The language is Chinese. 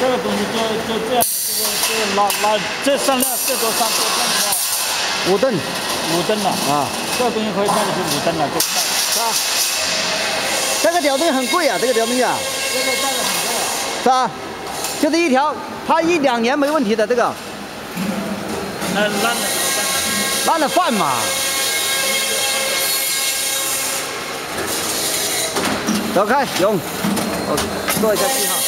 这个东西就这样，这个拉这上量最多上5吨了啊！这个东西可以卖的是5吨了，是吧？这个条东西很贵啊，这个条东西啊，这个价格很贵啊，是吧？就是一条，它1、2年没问题的这个。烂了饭嘛，走开，勇，我做一下记号。